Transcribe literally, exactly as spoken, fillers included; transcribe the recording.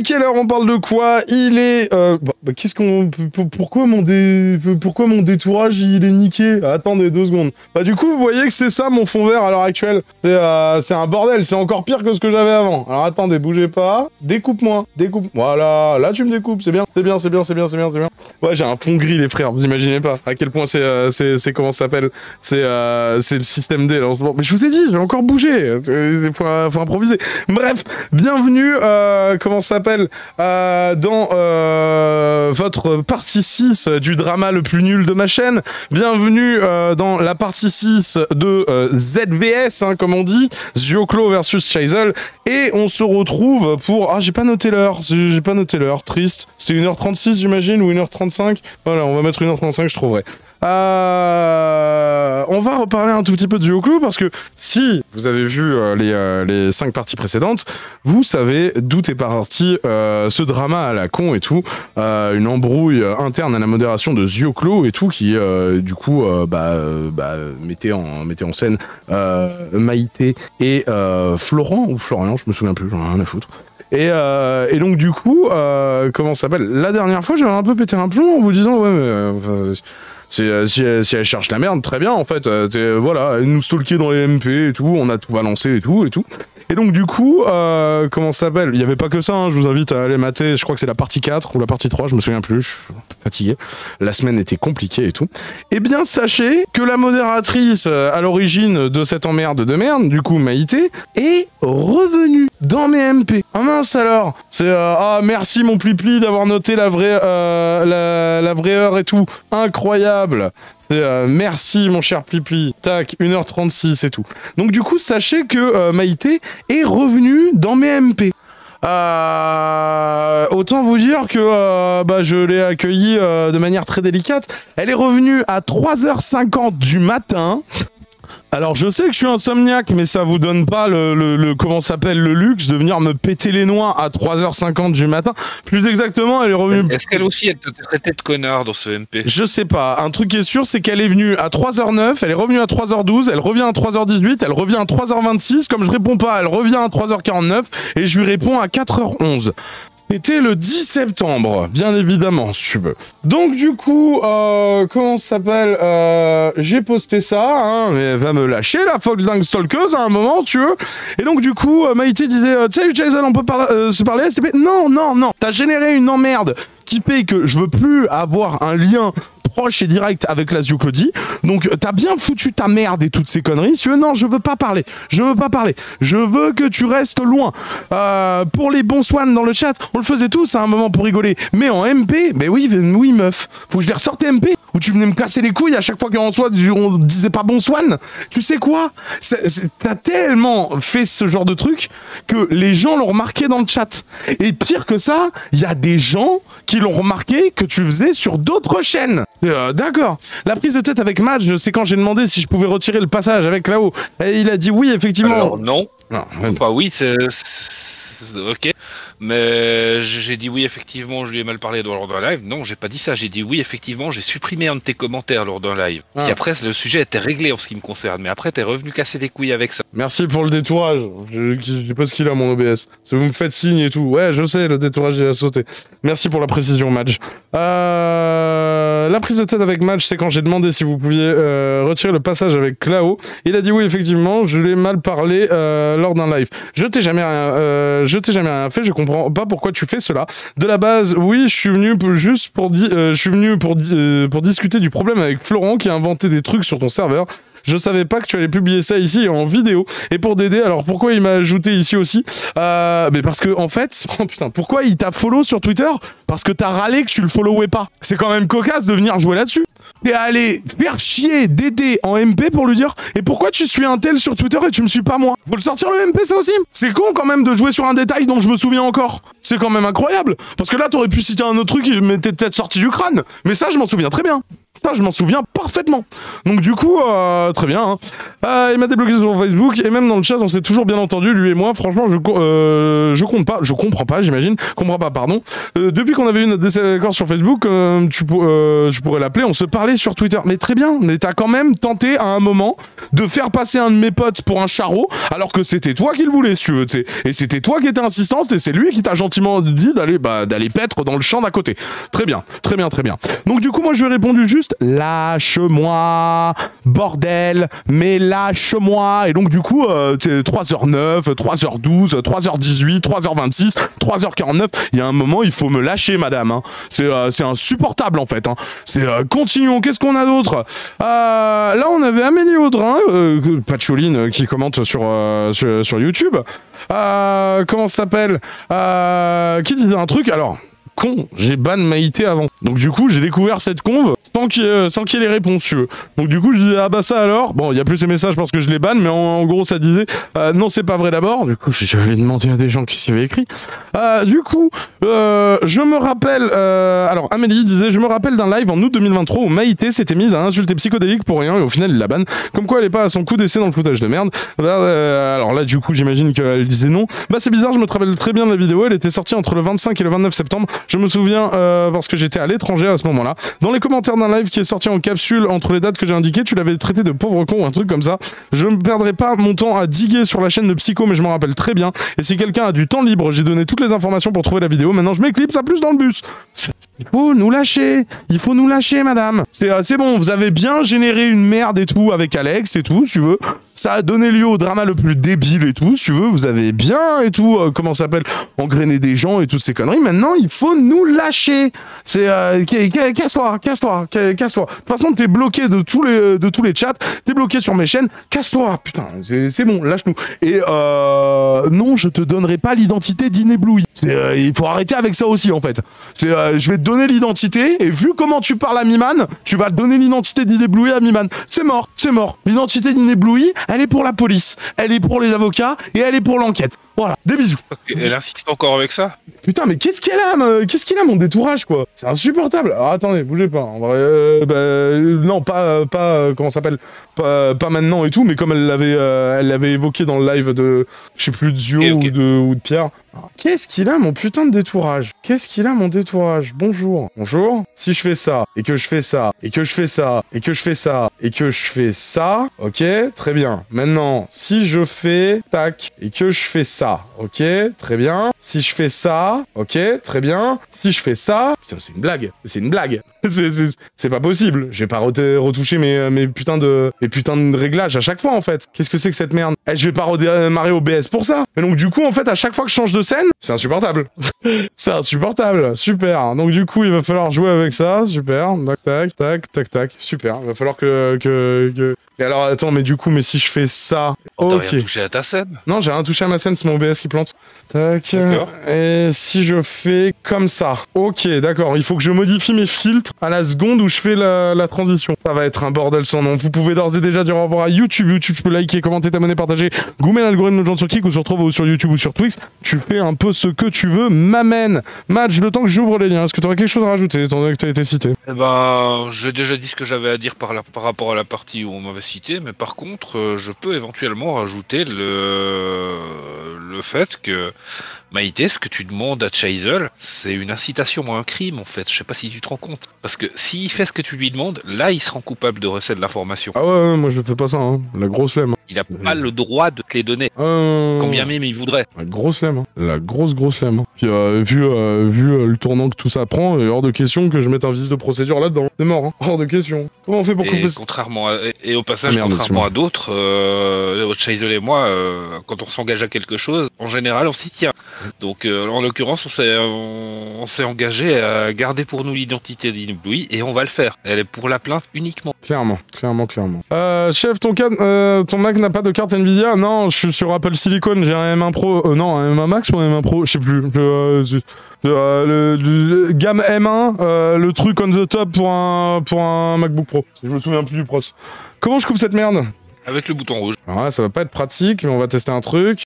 Et quelle heure on parle de quoi? Il est... Euh, bah, bah, qu'est-ce qu'on... Pourquoi mon dé... Pourquoi mon détourage, il est niqué? Attendez deux secondes. Bah du coup, vous voyez que c'est ça mon fond vert à l'heure actuelle. C'est euh, un bordel, c'est encore pire que ce que j'avais avant. Alors attendez, bougez pas. Découpe-moi. Découpe... Voilà, là tu me découpes, c'est bien, c'est bien, c'est bien, c'est bien, c'est bien, c'est bien. Ouais, j'ai un fond gris, les frères, vous imaginez pas à quel point c'est... Euh, c'est comment ça s'appelle? C'est euh, le système D, là, en ce moment. Mais je vous ai dit, j'ai encore bougé. Faut, faut improviser. Bref, bienvenue, euh, comment ça s'appelle, euh, dans euh, votre partie six du drama le plus nul de ma chaîne. Bienvenue euh, dans la partie six de euh, Z V S, hein, comme on dit, Zioclo versus SHIZZLE. Et on se retrouve pour... Ah, j'ai pas noté l'heure, j'ai pas noté l'heure, triste. C'était une heure trente-six, j'imagine, ou une heure trente-cinq. Voilà, on va mettre une heure trente-cinq, je trouverai. Euh, on va reparler un tout petit peu de Zioclo parce que si vous avez vu euh, les, euh, les cinq parties précédentes, vous savez d'où est parti euh, ce drama à la con et tout, euh, une embrouille interne à la modération de Zioclo et tout qui euh, du coup euh, bah, bah, mettait, en, mettait en scène euh, Maïté et euh, Florent ou Florian, je me souviens plus, j'en ai rien à foutre. Et, euh, et donc du coup, euh, comment ça s'appelle, la dernière fois j'avais un peu pété un plomb en vous disant ouais mais... Euh, Si, si, si elle cherche la merde, très bien en fait, voilà, elle nous stalkait dans les M P et tout, on a tout balancé et tout et tout. Et donc du coup, euh, comment ça s'appelle? Il n'y avait pas que ça, hein, je vous invite à aller mater, je crois que c'est la partie quatre ou la partie trois, je me souviens plus, je suis fatigué, la semaine était compliquée et tout. Eh bien sachez que la modératrice à l'origine de cette emmerde de merde, du coup Maïté, est revenue dans mes M P. Ah mince alors, c'est euh, ah merci mon pli-pli d'avoir noté la vraie, euh, la, la vraie heure et tout, incroyable. Euh, merci mon cher Plipi, tac, une heure trente-six et tout. Donc du coup, sachez que euh, Maïté est revenue dans mes M P. Euh, autant vous dire que euh, bah, je l'ai accueillie euh, de manière très délicate. Elle est revenue à trois heures cinquante du matin. Alors je sais que je suis insomniaque, mais ça vous donne pas le, le, le comment s'appelle le luxe de venir me péter les noix à trois heures cinquante du matin. Plus exactement, elle est revenue... Est-ce qu'elle aussi, elle te traitait de connard dans ce M P? Je sais pas. Un truc qui est sûr, c'est qu'elle est venue à trois heures zéro neuf, elle est revenue à trois heures douze, elle revient à trois heures dix-huit, elle revient à trois heures vingt-six. Comme je réponds pas, elle revient à trois heures quarante-neuf et je lui réponds à quatre heures onze. C'était le dix septembre, bien évidemment, si tu veux. Donc du coup, euh, comment ça s'appelle, euh, j'ai posté ça, hein, mais elle va me lâcher, la Fox Dingue Stalkeuse, à un moment, tu veux. Et donc du coup, euh, Maïté disait, euh, tu sais, Jason, on peut par euh, se parler S T P? Non, non, non, t'as généré une emmerde qui fait que je veux plus avoir un lien proche et direct avec la Zioclodie. Donc t'as bien foutu ta merde et toutes ces conneries. Si tu veux, non, je veux pas parler. Je veux pas parler. Je veux que tu restes loin. Euh, pour les bons swans dans le chat, on le faisait tous à un moment pour rigoler. Mais en M P, ben oui, oui meuf, faut que je les ressorte M P. Ou tu venais me casser les couilles à chaque fois qu'en soi on disait pas bon swan. Tu sais quoi? T'as tellement fait ce genre de truc que les gens l'ont remarqué dans le chat. Et pire que ça, il y a des gens qui l'ont remarqué que tu faisais sur d'autres chaînes. Euh, D'accord. La prise de tête avec Madge, c'est quand j'ai demandé si je pouvais retirer le passage avec là-haut. Et il a dit oui, effectivement. Alors, non. Non, même pas oui, c'est... Ok. Mais j'ai dit oui, effectivement, je lui ai mal parlé lors d'un live. Non, j'ai pas dit ça. J'ai dit oui, effectivement, j'ai supprimé un de tes commentaires lors d'un live. Ah. Et après, le sujet était réglé en ce qui me concerne. Mais après, t'es revenu casser des couilles avec ça. Merci pour le détourage. Je, je sais pas ce qu'il a, mon O B S. Si vous me faites signe et tout. Ouais, je sais, le détourage, il a sauté. Merci pour la précision, Madge. Euh, la prise de tête avec Madge, c'est quand j'ai demandé si vous pouviez euh, retirer le passage avec Clao. Il a dit oui, effectivement, je l'ai mal parlé euh, lors d'un live. Je t'ai jamais, euh, je t'ai jamais rien fait, je comprends pas pourquoi tu fais cela. De la base, oui, je suis venu pour, juste pour, euh, je suis venu pour, euh, pour discuter du problème avec Florent qui a inventé des trucs sur ton serveur. Je savais pas que tu allais publier ça ici en vidéo. Et pour Dédé, alors pourquoi il m'a ajouté ici aussi? euh, Mais parce que en fait, oh putain, pourquoi il t'a follow sur Twitter? Parce que t'as râlé que tu le followais pas. C'est quand même cocasse de venir jouer là-dessus. T'es allé faire chier Dédé en M P pour lui dire et pourquoi tu suis un tel sur Twitter et tu me suis pas moi? Faut le sortir le M P ça aussi. C'est con quand même de jouer sur un détail dont je me souviens encore. C'est quand même incroyable. Parce que là t'aurais pu citer un autre truc qui m'était peut-être sorti du crâne. Mais ça je m'en souviens très bien. Ça, je m'en souviens parfaitement. Donc du coup, euh, très bien. Hein. Euh, il m'a débloqué sur Facebook et même dans le chat, on s'est toujours bien entendu, lui et moi. Franchement, je, euh, je compte pas, je comprends pas, j'imagine, comprends pas, pardon. Euh, depuis qu'on avait eu notre désaccord sur Facebook, euh, tu, pour, euh, tu pourrais l'appeler, on se parlait sur Twitter. Mais très bien, mais t'as quand même tenté à un moment de faire passer un de mes potes pour un charreau, alors que c'était toi qui le voulais, si tu veux, tu sais. Et c'était toi qui étais insistante et c'est lui qui t'a gentiment dit d'aller bah, d'aller paître dans le champ d'à côté. Très bien, très bien, très bien. Donc du coup, moi, je lui ai répondu juste lâche-moi, bordel, mais lâche-moi. Et donc du coup, euh, trois heures neuf, trois heures douze, trois heures dix-huit, trois heures vingt-six, trois heures quarante-neuf, il y a un moment, il faut me lâcher, madame. Hein. C'est euh, insupportable, en fait. Hein. C'est euh, continuons, qu'est-ce qu'on a d'autre euh, là, on avait Amélie Audrin, euh, Patcholine, euh, qui commente sur, euh, sur, sur YouTube. Euh, comment ça s'appelle euh, qui disait un truc, alors... Con, j'ai ban Maïté avant. Donc du coup, j'ai découvert cette conve sans qu'il y ait les réponses, tu veux. Donc du coup, je disais, ah bah ça alors. Bon, il n'y a plus ces messages parce que je les banne, mais en, en gros, ça disait, euh, non, c'est pas vrai d'abord. Du coup, j'avais demandé à des gens qui s'y avaient écrit. Euh, du coup, euh, je me rappelle, euh, alors Amélie disait, je me rappelle d'un live en août deux mille vingt-trois où Maïté s'était mise à insulter Psychodélik pour rien et au final, il la banne. Comme quoi, elle n'est pas à son coup d'essai dans le foutage de merde. Euh, alors là, du coup, j'imagine qu'elle disait non. Bah c'est bizarre, je me rappelle très bien de la vidéo. Elle était sortie entre le vingt-cinq et le vingt-neuf septembre. Je me souviens euh, parce que j'étais à l'étranger à ce moment-là. Dans les commentaires d'un live qui est sorti en capsule entre les dates que j'ai indiquées, tu l'avais traité de pauvre con ou un truc comme ça. Je ne perdrai pas mon temps à diguer sur la chaîne de Psycho, mais je m'en rappelle très bien. Et si quelqu'un a du temps libre, j'ai donné toutes les informations pour trouver la vidéo. Maintenant, je m'éclipse à plus dans le bus. Il faut nous lâcher, il faut nous lâcher, madame. C'est euh, bon, vous avez bien généré une merde et tout avec Alex et tout, si tu veux. Ça a donné lieu au drama le plus débile et tout, si tu veux. Vous avez bien et tout, euh, comment ça s'appelle, engrainer des gens et toutes ces conneries. Maintenant, il faut nous lâcher. C'est euh, casse-toi, casse-toi, casse-toi. De toute façon, t'es bloqué de tous les de tous les chats, t'es bloqué sur mes chaînes. Casse-toi, putain. C'est bon, lâche-nous. Et euh, non, je te donnerai pas l'identité d'Inubloui. Euh, il faut arrêter avec ça aussi, en fait. C'est euh, je vais te donner l'identité, et vu comment tu parles à Miman, tu vas donner l'identité d'Inébloui à Miman. C'est mort, c'est mort. L'identité d'Inébloui, elle est pour la police, elle est pour les avocats, et elle est pour l'enquête. Voilà, des bisous. Elle insiste encore avec ça. Putain, mais qu'est-ce qu'elle a, qu'est-ce qu'il a mon détourage, quoi. C'est insupportable. Alors, attendez, bougez pas. En vrai, euh, bah, non, pas, euh, pas euh, comment ça s'appelle pas, pas maintenant et tout, mais comme elle l'avait euh, elle l'avait évoqué dans le live de, je sais plus, de Zio okay, okay. Ou, de, ou de Pierre. Qu'est-ce qu'il a mon putain de détourage? Qu'est-ce qu'il a mon détourage? Bonjour. Bonjour. Si je fais ça, et que je fais ça, et que je fais ça, et que je fais ça, et que je fais ça, ok, très bien. Maintenant, si je fais tac, et que je fais ça, ok, très bien. Si je fais ça, ok, très bien. Si je fais ça, putain, c'est une blague. C'est une blague. C'est pas possible. J'ai pas retouché mes, mes, putains de, mes putains de réglages à chaque fois, en fait. Qu'est-ce que c'est que cette merde? Eh, je vais pas redémarrer O B S pour ça. Et donc, du coup, en fait, à chaque fois que je change de scène, c'est insupportable. C'est insupportable. Super. Donc, du coup, il va falloir jouer avec ça. Super. Tac, tac, tac, tac, tac. Super. Il va falloir que... que, que... Et alors, attends, mais du coup, mais si je fais ça... Oh, ok. T'as rien touché à ta scène? Non, j'ai rien touché à ma scène, c'est mon O B S qui plante. Tac. Et si je fais comme ça? Ok, d'accord. Il faut que je modifie mes filtres à la seconde où je fais la, la transition. Ça va être un bordel sans nom. Vous pouvez d'ores et déjà dire au revoir à YouTube. YouTube, tu peux liker, commenter, t'abonner, partager. Goumer l'algorithme de gens sur Kik ou sur Trovo ou sur YouTube ou sur Twix. Tu fais un peu ce que tu veux. M'amène. Madge, le temps que j'ouvre les liens, est-ce que t'aurais quelque chose à rajouter, étant donné que t'as été cité? Eh ben, j'ai déjà dit ce que j'avais à dire par, la, par rapport à la partie où on m'avait cité, mais par contre, euh, je peux éventuellement rajouter le, le fait que Maïté, ce que tu demandes à SHIZZLE, c'est une incitation à un crime, en fait. Je sais pas si tu te rends compte. Parce que s'il fait ce que tu lui demandes, là, il se rend coupable de recel de l'information. Ah ouais, ouais, moi je fais pas ça, hein. La grosse flemme. Il a pas le droit de te les donner. Euh... Combien même il voudrait. La grosse flemme, hein. La grosse, grosse flemme. Puis, euh, vu euh, vu euh, le tournant que tout ça prend, il est hors de question que je mette un vice de procédure là-dedans. C'est mort, hein. Hors de question. Comment on fait pour couper ça? Contrairement à... Et au passage, ah, merde, contrairement à d'autres, euh, SHIZZLE et moi, euh, quand on s'engage à quelque chose, en général, on s'y tient. Donc, euh, en l'occurrence, on s'est engagé à garder pour nous l'identité d'Inubloui et on va le faire. Elle est pour la plainte uniquement. Clairement, clairement, clairement. Euh, chef, ton, euh, ton Mac n'a pas de carte Nvidia? Non, je suis sur Apple Silicon, j'ai un M un Pro. Euh, non, un M un Max ou un M un Pro? Je sais plus. Euh, Euh, le, le gamme M un, euh, le truc on the top pour un, pour un MacBook Pro. Je me souviens plus du pros. Comment je coupe cette merde? Avec le bouton rouge. Alors là, ça va pas être pratique, mais on va tester un truc.